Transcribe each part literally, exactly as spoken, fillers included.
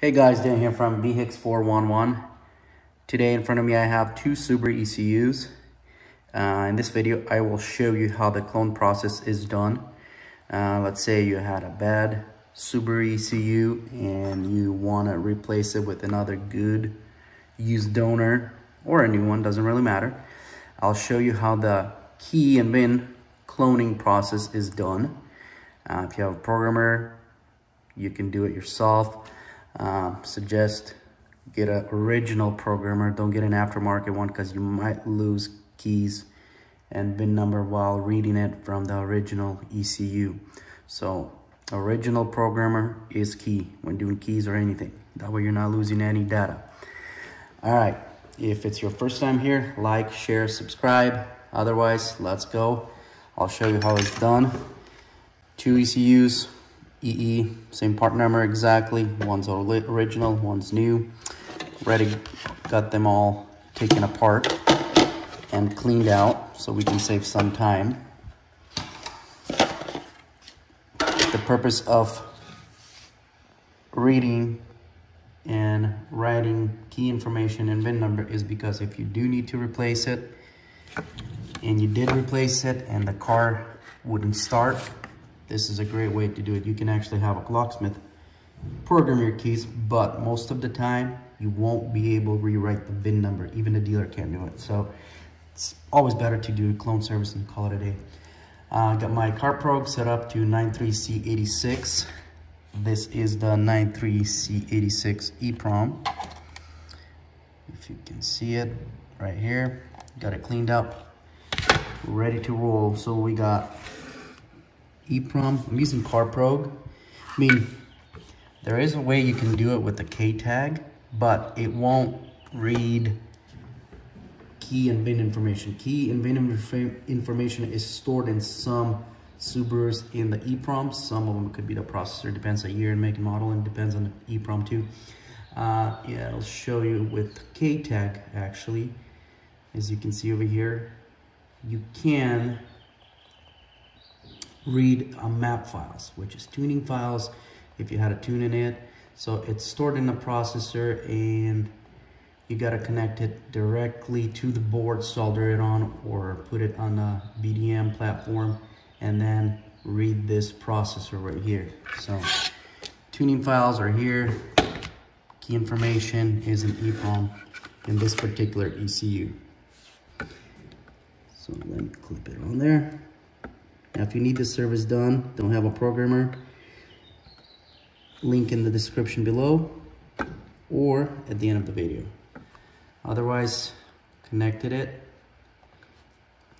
Hey guys, Dan here from V H X four eleven. Today in front of me I have two Subaru E C Us. Uh, in this video I will show you how the clone process is done. Uh, let's say you had a bad Subaru E C U and you want to replace it with another good used donor or a new one, doesn't really matter. I'll show you how the key and V I N cloning process is done. Uh, if you have a programmer, you can do it yourself. Uh, suggest get an original programmer, don't get an aftermarket one because you might lose keys and V I N number while reading it from the original E C U. So original programmer is key when doing keys or anything, that way you're not losing any data. All right, if it's your first time here, like, share, subscribe. Otherwise, let's go. I'll show you how it's done. Two E C Us, E E, same part number exactly. One's original, one's new. Already got them all taken apart and cleaned out so we can save some time. The purpose of reading and writing key information and V I N number is because if you do need to replace it and you did replace it and the car wouldn't start, this is a great way to do it. You can actually have a locksmith program your keys, but most of the time you won't be able to rewrite the V I N number. Even the dealer can't do it. So it's always better to do clone service and call it a day. I uh, got my CarProg set up to ninety-three C eighty-six. This is the ninety-three C eighty-six EPROM. If you can see it right here, got it cleaned up, ready to roll. So we got EEPROM. I'm using CarProg. I mean, there is a way you can do it with the K tag, but it won't read key and V I N information. Key and V I N inf information is stored in some Subarus in the EEPROM. Some of them could be the processor. Depends on year and make and model, and depends on the EEPROM too. Uh, yeah, I'll show you with K tag actually. As you can see over here, you can read a map files, which is tuning files if you had a tune in it. So it's stored in the processor and you got to connect it directly to the board, solder it on or put it on the B D M platform, and then read this processor right here. So tuning files are here, key information is an EEPROM in this particular E C U. So let me clip it on there. Now, if you need this service done, don't have a programmer, link in the description below or at the end of the video. Otherwise, connected it.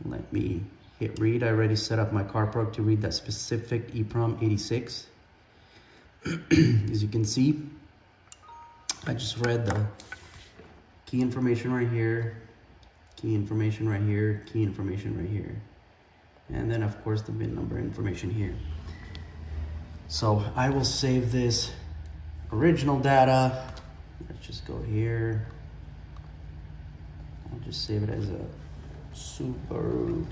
Let me hit read. I already set up my CarProg to read that specific EEPROM eighty-six. As you can see, I just read the key information right here, key information right here, key information right here. And then of course the V I N number information here. So I will save this original data. Let's just go here. I'll just save it as a Subaru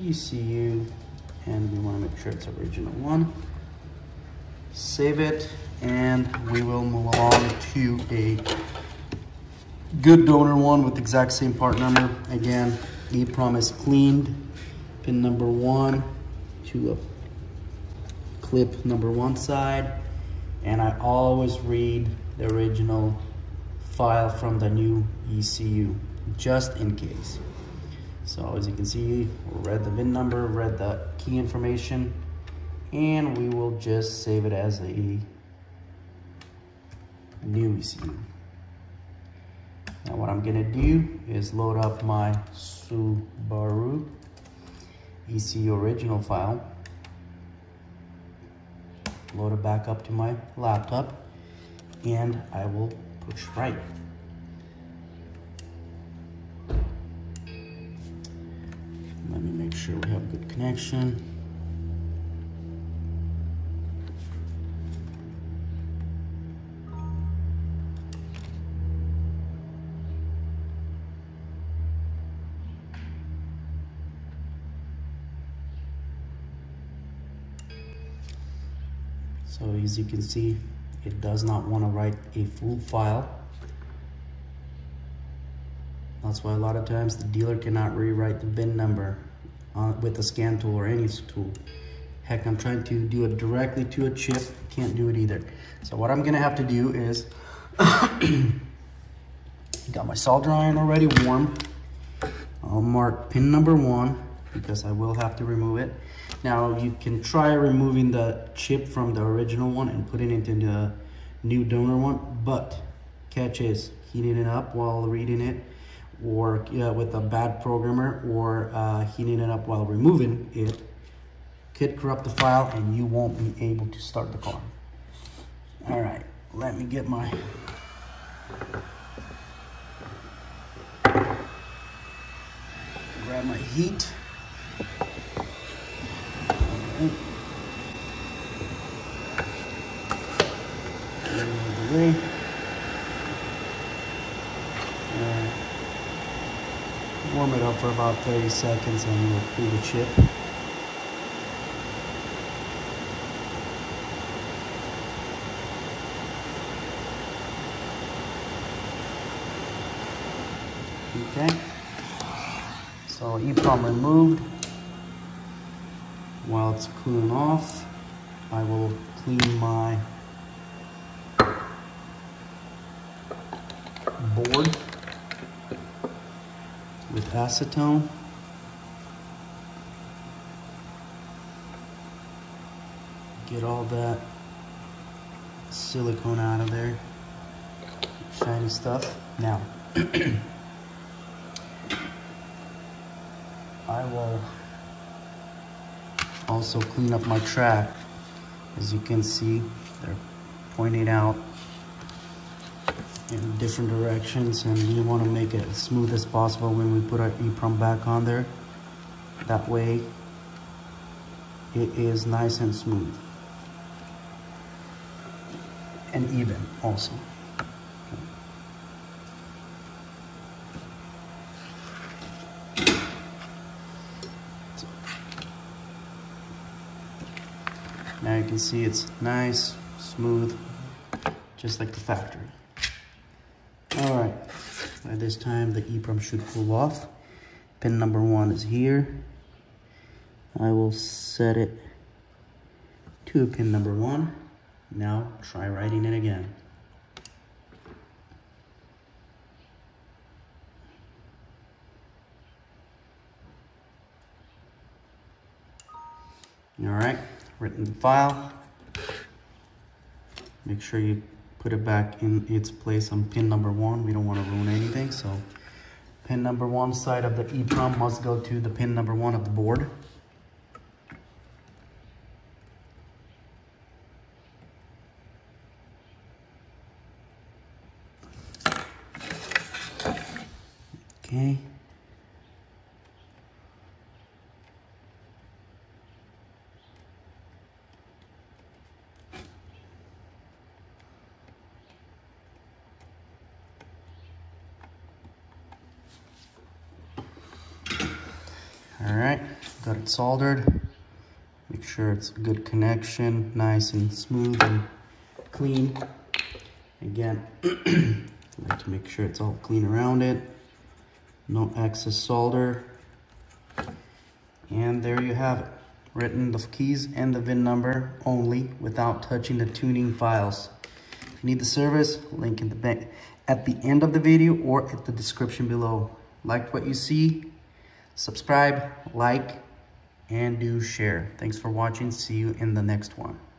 E C U, and we want to make sure it's original one. Save it, and we will move along to a good donor one with exact same part number. Again, EEPROM is cleaned. Pin number one to a clip number one side, and I always read the original file from the new E C U just in case. So as you can see, read the V I N number, read the key information, and we will just save it as a new E C U. Now what I'm gonna do is load up my Subaru E C U original file, load it back up to my laptop, and I will push right. Let me make sure we have good connection. So as you can see, it does not want to write a full file. That's why a lot of times the dealer cannot rewrite the V I N number on, with a scan tool or any tool. Heck, I'm trying to do it directly to a chip, can't do it either. So what I'm gonna have to do is, got my solder iron already warm. I'll mark pin number one because I will have to remove it. Now you can try removing the chip from the original one and putting it into the new donor one, but catch is heating it up while reading it, or uh, with a bad programmer, or uh, heating it up while removing it could corrupt the file and you won't be able to start the car. All right, let me get my grab my heat. All right. Get it out of the way. Warm it up for about thirty seconds and we'll pull the chip. Okay, so EEPROM removed. While it's cooling off, I will clean my board with acetone. Get all that silicone out of there, shiny stuff. Now, I will also clean up my track. As you can see, they're pointing out in different directions, and we want to make it as smooth as possible when we put our EEPROM back on there. That way it is nice and smooth and even also. So now you can see it's nice, smooth, just like the factory. All right, by this time the EEPROM should cool off. Pin number one is here. I will set it to pin number one. Now try writing it again. All right, written the file. Make sure you put it back in its place on pin number one. We don't want to ruin anything, so pin number one side of the EEPROM must go to the pin number one of the board. Okay. All right, got it soldered. Make sure it's a good connection, nice and smooth and clean. Again, I like to make sure it's all clean around it. No excess solder. And there you have it. Written the keys and the V I N number only without touching the tuning files. If you need the service, link in the back at the end of the video or at the description below. Like what you see? Subscribe, like, and do share. Thanks for watching. See you in the next one.